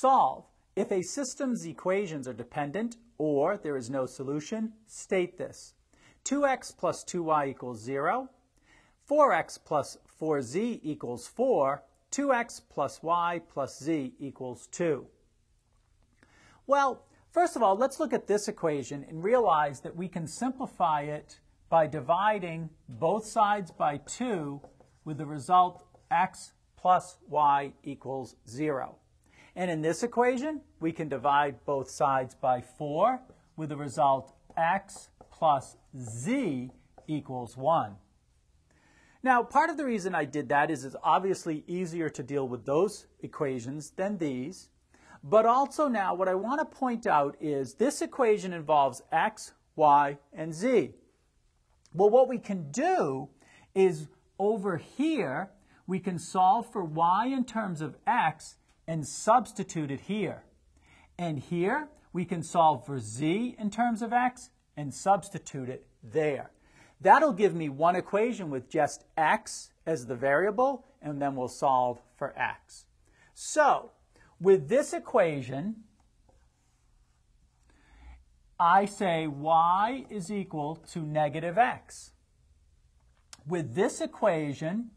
Solve. If a system's equations are dependent or there is no solution, state this. 2x plus 2y equals 0, 4x plus 4z equals 4, 2x plus y plus z equals 2. Well, first of all, let's look at this equation and realize that we can simplify it by dividing both sides by 2 with the result x plus y equals 0. And in this equation, we can divide both sides by 4 with the result x plus z equals 1. Now, part of the reason I did that is it's obviously easier to deal with those equations than these. But also now, what I want to point out is this equation involves x, y, and z. Well, what we can do is over here, we can solve for y in terms of x and substitute it here. And here, we can solve for z in terms of x and substitute it there. That'll give me one equation with just x as the variable, and then we'll solve for x. So, with this equation, I say y is equal to negative x. With this equation,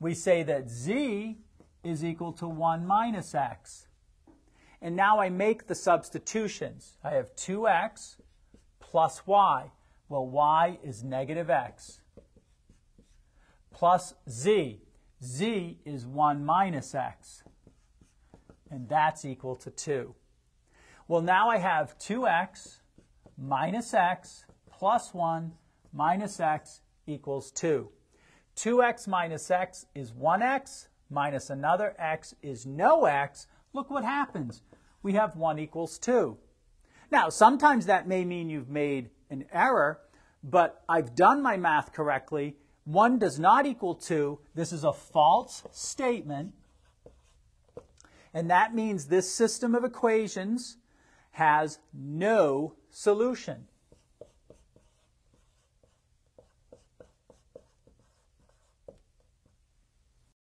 we say that z is equal to 1 minus x. And now I make the substitutions. I have 2x plus y. Well, y is negative x. Plus z. Z is 1 minus x. And that's equal to 2. Well, now I have 2x minus x plus 1 minus x equals 2. 2x minus x is 1x. Minus another x is no x. Look what happens. We have 1 equals 2. Now, sometimes that may mean you've made an error, but I've done my math correctly. 1 does not equal 2. This is a false statement. And that means this system of equations has no solution.